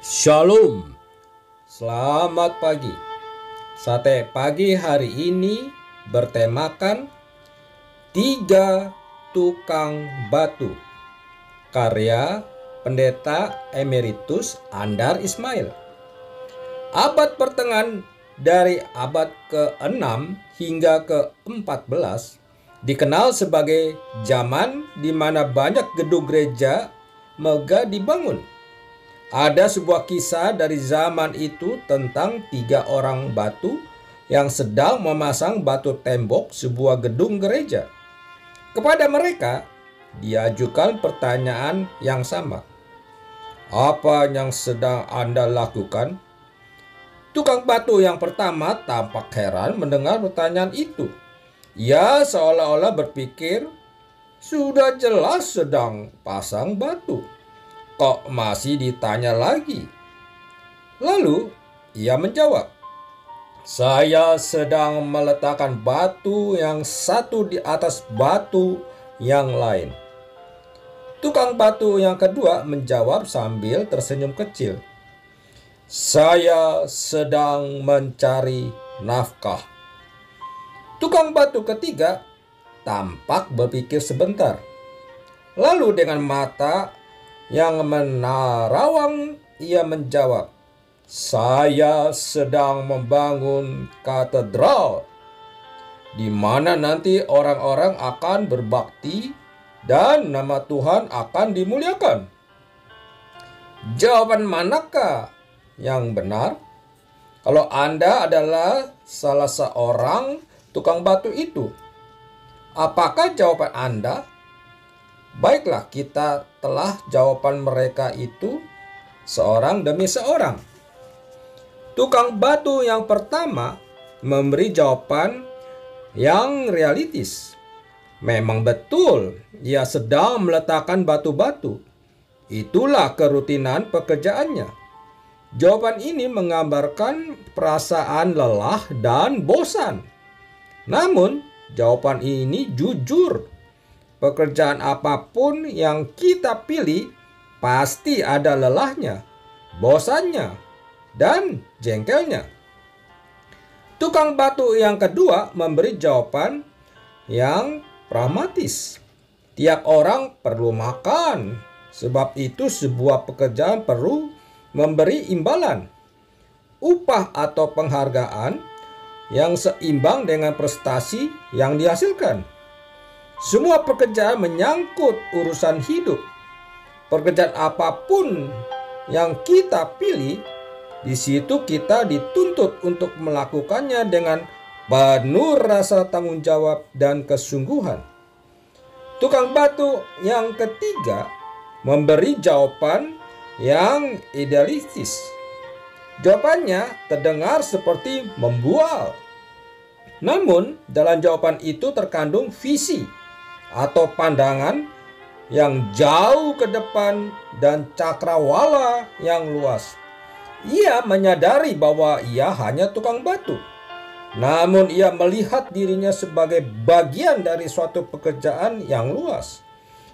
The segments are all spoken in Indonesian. Shalom, selamat pagi. Sate pagi hari ini bertemakan 3 tukang batu, karya Pendeta Emeritus Andar Ismail. Abad pertengahan dari abad ke-6 hingga ke-14 dikenal sebagai zaman di mana banyak gedung gereja megah dibangun. Ada sebuah kisah dari zaman itu tentang 3 orang batu yang sedang memasang batu tembok sebuah gedung gereja. Kepada mereka diajukan pertanyaan yang sama. Apa yang sedang Anda lakukan? Tukang batu yang pertama tampak heran mendengar pertanyaan itu. Ia seolah-olah berpikir, sudah jelas sedang pasang batu, kok masih ditanya lagi? Lalu ia menjawab, saya sedang meletakkan batu yang satu di atas batu yang lain. Tukang batu yang kedua menjawab sambil tersenyum kecil, saya sedang mencari nafkah. Tukang batu ketiga tampak berpikir sebentar, lalu dengan mata yang menarawang ia menjawab, saya sedang membangun katedral, di mana nanti orang-orang akan berbakti dan nama Tuhan akan dimuliakan. Jawaban manakah yang benar? Kalau Anda adalah salah seorang tukang batu itu, apakah jawaban Anda? Baiklah, kita telah jawaban mereka itu seorang demi seorang. Tukang batu yang pertama memberi jawaban yang realistis. Memang betul, ia sedang meletakkan batu-batu. Itulah kerutinan pekerjaannya. Jawaban ini menggambarkan perasaan lelah dan bosan. Namun, jawaban ini jujur. Pekerjaan apapun yang kita pilih pasti ada lelahnya, bosannya, dan jengkelnya. Tukang batu yang kedua memberi jawaban yang pragmatis. Tiap orang perlu makan, sebab itu sebuah pekerjaan perlu memberi imbalan, upah atau penghargaan yang seimbang dengan prestasi yang dihasilkan. Semua pekerjaan menyangkut urusan hidup. Pekerjaan apapun yang kita pilih, di situ kita dituntut untuk melakukannya dengan penuh rasa tanggung jawab dan kesungguhan. Tukang batu yang ketiga memberi jawaban yang idealistis. Jawabannya terdengar seperti membual. Namun, dalam jawaban itu terkandung visi atau pandangan yang jauh ke depan dan cakrawala yang luas. Ia menyadari bahwa ia hanya tukang batu, namun ia melihat dirinya sebagai bagian dari suatu pekerjaan yang luas.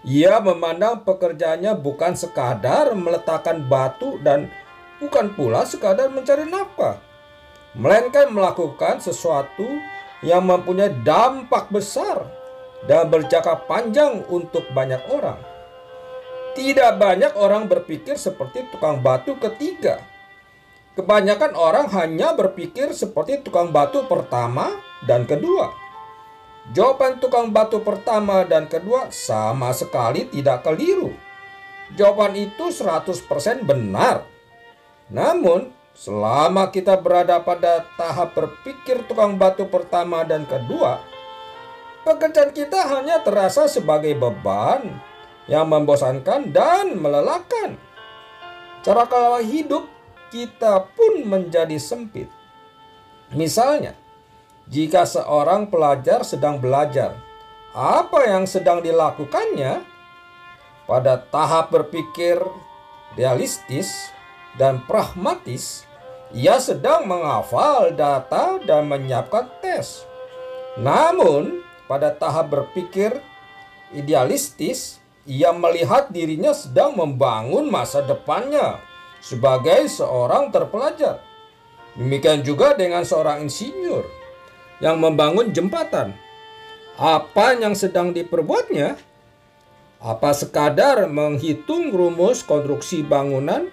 Ia memandang pekerjaannya bukan sekadar meletakkan batu dan bukan pula sekadar mencari nafkah, melainkan melakukan sesuatu yang mempunyai dampak besar dan berjangka panjang untuk banyak orang. Tidak banyak orang berpikir seperti tukang batu ketiga. Kebanyakan orang hanya berpikir seperti tukang batu pertama dan kedua. Jawaban tukang batu pertama dan kedua sama sekali tidak keliru. Jawaban itu 100% benar. Namun, selama kita berada pada tahap berpikir tukang batu pertama dan kedua, pekerjaan kita hanya terasa sebagai beban yang membosankan dan melelahkan. Cara kalau hidup kita pun menjadi sempit. Misalnya, jika seorang pelajar sedang belajar, apa yang sedang dilakukannya? Pada tahap berpikir realistis dan pragmatis, ia sedang menghafal data dan menyiapkan tes. Namun, pada tahap berpikir idealistis, ia melihat dirinya sedang membangun masa depannya sebagai seorang terpelajar. Demikian juga dengan seorang insinyur yang membangun jembatan. Apa yang sedang diperbuatnya? Apa sekadar menghitung rumus konstruksi bangunan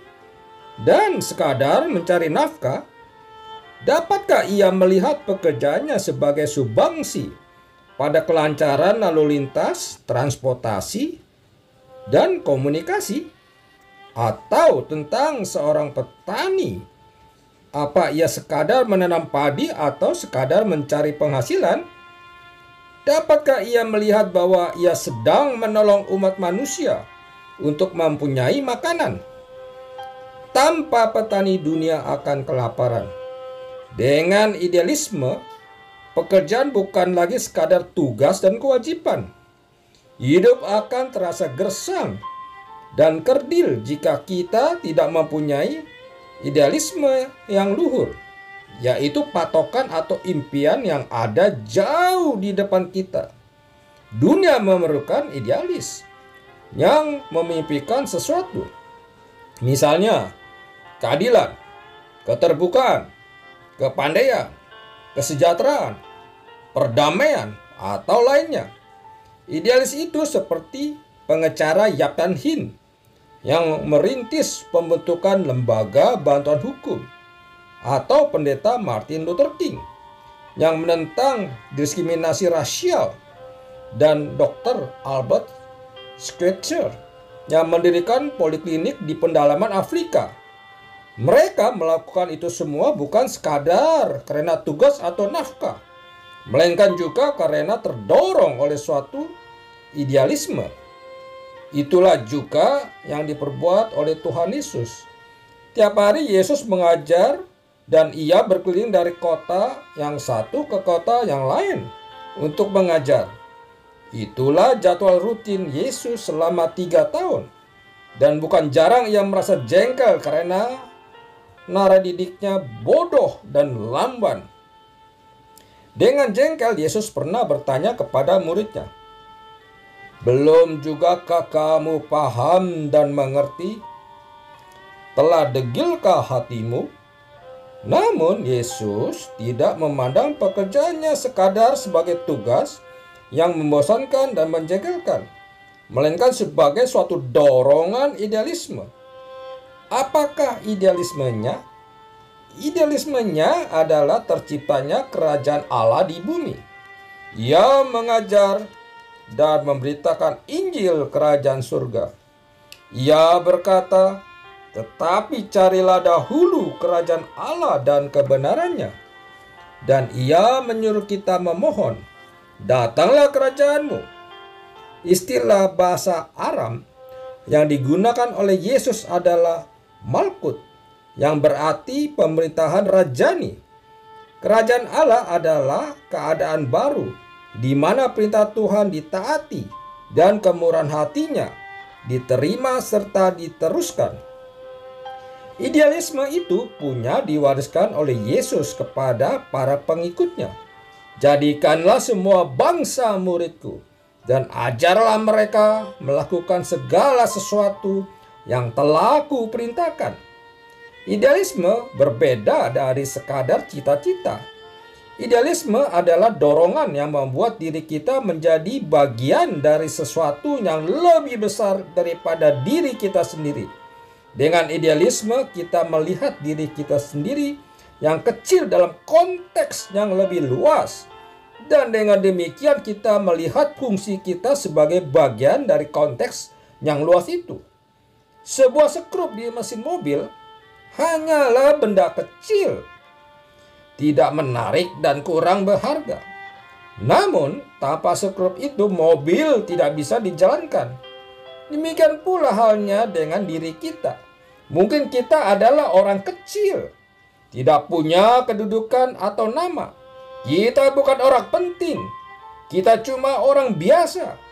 dan sekadar mencari nafkah? Dapatkah ia melihat pekerjaannya sebagai sumbangsi pada kelancaran lalu lintas, transportasi, dan komunikasi? Atau tentang seorang petani, apa ia sekadar menanam padi atau sekadar mencari penghasilan? Dapatkah ia melihat bahwa ia sedang menolong umat manusia untuk mempunyai makanan? Tanpa petani, dunia akan kelaparan. Dengan idealisme, pekerjaan bukan lagi sekadar tugas dan kewajiban. Hidup akan terasa gersang dan kerdil jika kita tidak mempunyai idealisme yang luhur, yaitu patokan atau impian yang ada jauh di depan kita. Dunia memerlukan idealis yang memimpikan sesuatu. Misalnya, keadilan, keterbukaan, kepandaian, kesejahteraan, perdamaian, atau lainnya. Idealis itu seperti pengecara Yap dan Hin yang merintis pembentukan lembaga bantuan hukum, atau pendeta Martin Luther King yang menentang diskriminasi rasial, dan Dr. Albert Schweitzer yang mendirikan poliklinik di pedalaman Afrika. Mereka melakukan itu semua bukan sekadar karena tugas atau nafkah, melainkan juga karena terdorong oleh suatu idealisme. Itulah juga yang diperbuat oleh Tuhan Yesus. Tiap hari Yesus mengajar dan ia berkeliling dari kota yang satu ke kota yang lain untuk mengajar. Itulah jadwal rutin Yesus selama 3 tahun. Dan bukan jarang ia merasa jengkel karena nara didiknya bodoh dan lamban. Dengan jengkel, Yesus pernah bertanya kepada muridnya, "Belum jugakah kamu paham dan mengerti? Telah degilkah hatimu?" Namun Yesus tidak memandang pekerjaannya sekadar sebagai tugas yang membosankan dan menjengkelkan, melainkan sebagai suatu dorongan idealisme. Apakah idealismenya? Idealismenya adalah terciptanya kerajaan Allah di bumi. Ia mengajar dan memberitakan Injil kerajaan surga. Ia berkata, "Tetapi carilah dahulu kerajaan Allah dan kebenarannya." Dan ia menyuruh kita memohon, "Datanglah kerajaanmu." Istilah bahasa Aram yang digunakan oleh Yesus adalah Malkut, yang berarti pemerintahan rajani. Kerajaan Allah adalah keadaan baru di mana perintah Tuhan ditaati dan kemurahan hatinya diterima serta diteruskan. Idealisme itu punya diwariskan oleh Yesus kepada para pengikutnya. "Jadikanlah semua bangsa muridku dan ajarlah mereka melakukan segala sesuatu yang telah kuperintahkan." Idealisme berbeda dari sekadar cita-cita. Idealisme adalah dorongan yang membuat diri kita menjadi bagian dari sesuatu yang lebih besar daripada diri kita sendiri. Dengan idealisme, kita melihat diri kita sendiri yang kecil dalam konteks yang lebih luas. Dan dengan demikian kita melihat fungsi kita sebagai bagian dari konteks yang luas itu. Sebuah skrup di mesin mobil hanyalah benda kecil, tidak menarik dan kurang berharga. Namun, tanpa skrup itu mobil tidak bisa dijalankan. Demikian pula halnya dengan diri kita. Mungkin kita adalah orang kecil, tidak punya kedudukan atau nama. Kita bukan orang penting, kita cuma orang biasa.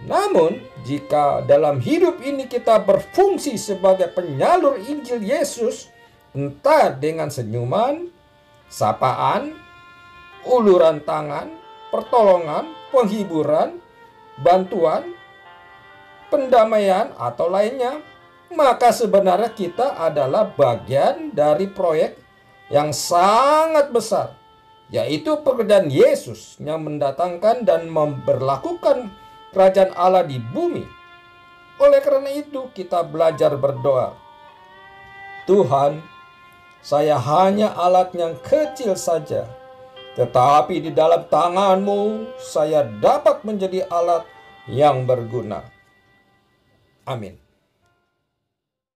Namun, jika dalam hidup ini kita berfungsi sebagai penyalur Injil Yesus, entah dengan senyuman, sapaan, uluran tangan, pertolongan, penghiburan, bantuan, pendamaian, atau lainnya, maka sebenarnya kita adalah bagian dari proyek yang sangat besar, yaitu pekerjaan Yesus yang mendatangkan dan memberlakukan kerajaan Allah di bumi. Oleh karena itu kita belajar berdoa, Tuhan, saya hanya alat yang kecil saja, tetapi di dalam tangan-Mu saya dapat menjadi alat yang berguna. Amin.